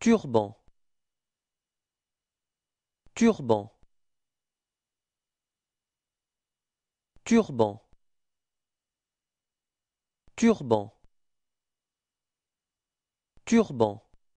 Turban, turban, turban, turban, turban.